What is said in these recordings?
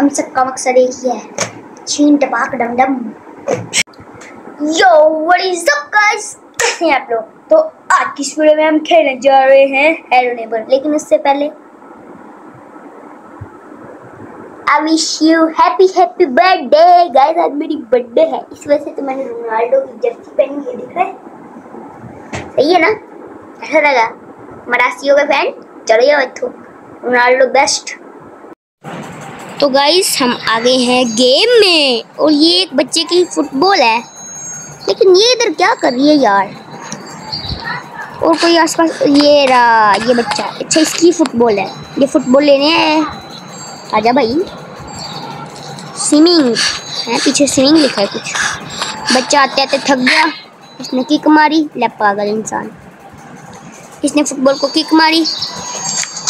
हम सबका मकसद एक ही है, छीन टपाक डम डम। Yo what is up guys, कैसे हैं आप लोग। तो आज की इस वीडियो में हम खेलने जा रहे हैं हेलो नेबर, लेकिन उससे पहले I wish you happy happy birthday guys. आज मेरी बर्थडे है, इस वजह से तो मैंने रोनाल्डो की जर्सी पहनी है, दिख रहा है, सही है ना। अच्छा लगा मरासियों का फैन, चलो ये रोनाल्डो बेस्ट। तो गाइस हम आ गए हैं गेम में, और ये एक बच्चे की फुटबॉल है, लेकिन ये इधर क्या कर रही है यार, और कोई आसपास। ये रहा ये बच्चा, अच्छा इसकी फुटबॉल है, ये फुटबॉल लेने है। आजा भाई, स्विमिंग है पीछे, स्विमिंग लिखा है कुछ। बच्चा आते आते थक गया, इसने किक मारी, ले पागल इंसान, इसने फुटबॉल को किक मारी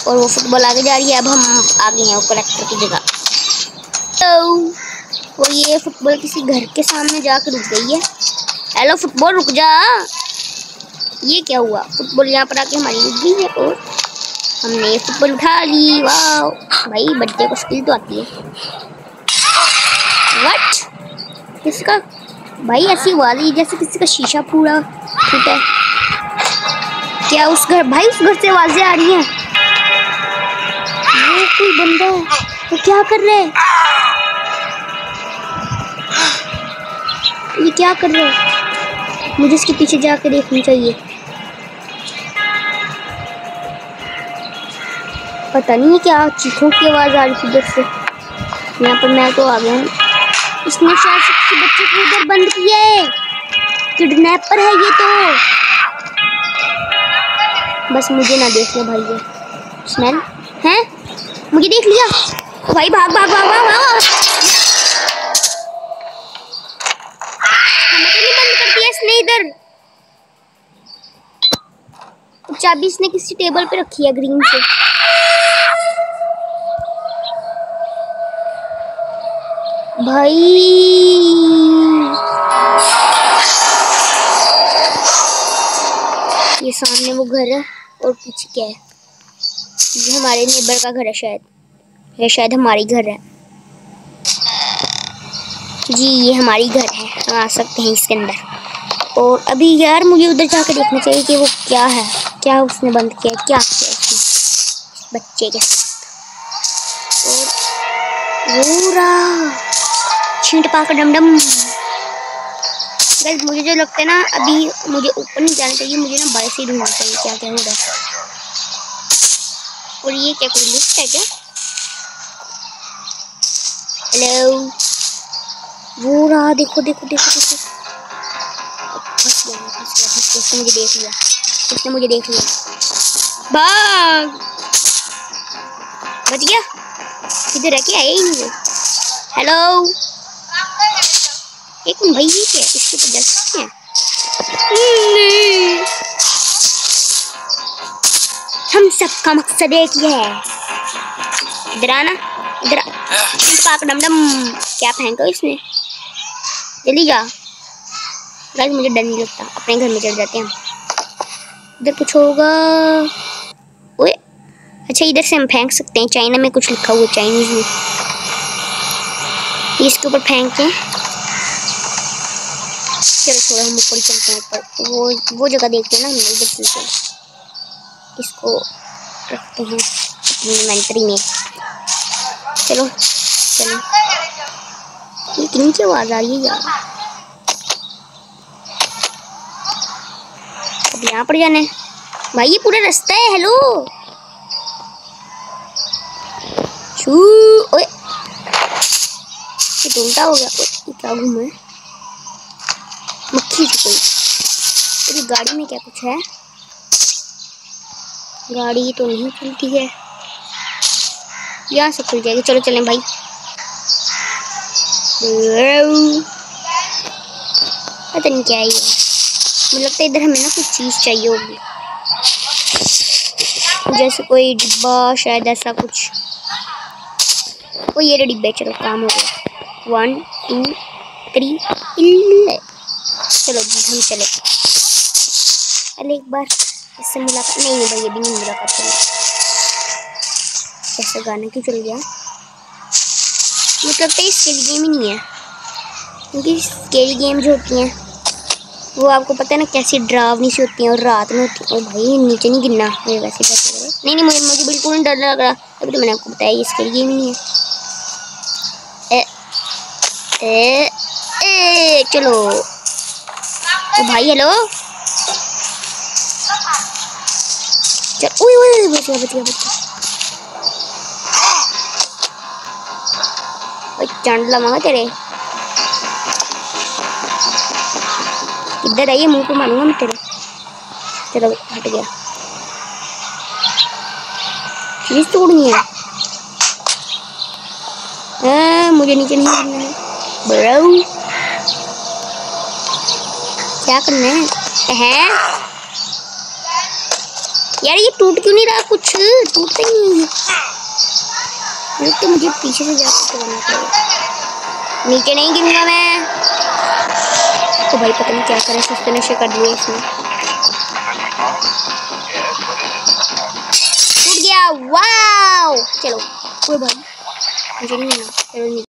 और वो फुटबॉल आगे जा रही है। अब हम आ गए हैं वो कलेक्टर की जगह। तो वो ये फुटबॉल किसी घर के सामने जाकर रुक गई है। हेलो फुटबॉल रुक जा, ये क्या हुआ, फुटबॉल यहाँ पर आके हमारी रुक गई है और हमने फुटबॉल उठा ली। वाह भाई, बच्चे को स्किल तो आती है। व्हाट, किसका भाई ऐसी वाली जैसे किसी का शीशा पूरा फूटा है क्या। उस घर भाई, उस घर से आवाजें आ रही हैं। ये कोई बंदा है, वो क्या कर रहे हैं, ये क्या कर रहे हैं, मुझे इसके पीछे जाके देखना चाहिए। पता नहीं क्या चीखों की आवाज़ आ रही थी उधर से। यहाँ पर मैं तो आ गया हूँ, इसने शायद सबके बच्चे को उधर बंद किया है, किडनैपर है ये तो। बस मुझे ना देख लिया भाई, ये स्मेल है, मुझे देख लिया भाई, भाग भाग भाग भाग भाग। हमें तो नहीं बंद कर दिया इसने, इधर चाबी इसने किसी टेबल पे रखी है ग्रीन से। भाई ये सामने वो घर है, और पीछे क्या है, ये हमारे नेबर का घर है शायद, या शायद हमारी घर है जी, ये हमारी घर है, हम आ सकते हैं इसके अंदर। और अभी यार मुझे उधर जाकर देखना चाहिए कि वो क्या है, क्या उसने बंद किया है, क्या किया उसने बच्चे के साथ। और वो रहा छींट पाकर डम डम। गाइस मुझे जो लगता है ना, अभी मुझे ऊपर नहीं जाना चाहिए, मुझे ना बारिश ही ढूंढना चाहिए क्या क्या हो रहा है। और ये क्या कोई लिस्ट है क्या। हेलो वो रहा, देखो देखो देखो देखो, फंस गया फंस गया, मुझे देख लिया इसने, मुझे देख लिया, भाग, बच गया। इधर रह के आया ही नहीं। हेलो एक मिनट भाई, ये क्या, इसके तो जैसे हैं हम सबका मकसद एक ही है। इधर आना, इधर पाक डम डम। क्या फेंको इसने, जल्दी जा। गाइस मुझे डर नहीं लगता, अपने घर में चल जाते हैं। इधर कुछ होगा, ओए अच्छा इधर से हम फेंक सकते हैं। चाइना में कुछ लिखा हुआ चाइनीज में, इसके ऊपर फेंकते। चलो थोड़ा हम ऊपर चलते हैं, ऊपर वो जगह देखते हैं ना, हम इधर चलते हैं, इसको रखते हैं अपनी इन्वेंटरी में। चलो चलो, ये किन की आवाज़ आ रही है यार। अब यहाँ पर जाना है भाई, ये पूरा रास्ता है। हेलो छू, ओए ये ढूंढता हो गया, क्या घूम है मक्खी कोई। तेरी गाड़ी में क्या कुछ है, गाड़ी तो नहीं खुलती है, यहाँ से खुल जाएगी। चलो चलें भाई, पता नहीं क्या है, मुझे लगता है इधर हमें ना कुछ चीज़ चाहिए होगी, जैसे कोई डिब्बा शायद, ऐसा कुछ। वो ये डिब्बे, चलो काम हो गया। 1 2 3 चलो जी हम चले। अरे एक बार इससे मुलाकात नहीं, नहीं भाई ये भी नहीं मुलाकात करें। ऐसा गाना क्यों चल गया, मतलब तो स्केल गेम ही नहीं है, क्योंकि स्केल गेम जो होती हैं वो आपको पता है ना कैसी डरावनी सी होती हैं और रात में होती हैं। और भाई नीचे नहीं गिरना, मुझे वैसे कैसे नहीं मुझे बिल्कुल नहीं डर लग रहा। अभी तो मैंने आपको बताया ये स्केल गेम ही नहीं है। ए, ए, ए, चलो तो भाई हेलो चांडला मांगा तेरे, इधर आइए मुंह पे मारूंगा मैं तेरे। चलो हट गया, चीज तोड़नी है मुझे, नीचे नहीं करना है ब्रो। क्या करना है यार, ये टूट क्यों नहीं रहा, कुछ टूटता ही नहीं है। तो मुझे पीछे से जाकर करना पड़ेगा, नीचे नहीं गिरूंगा मैं। तो भाई पता नहीं क्या करें, सुस्ते नशे कर दिए इसमें। टूट गया, वाओ। चलो कोई बात नहीं, मुझे नहीं मिला। चलो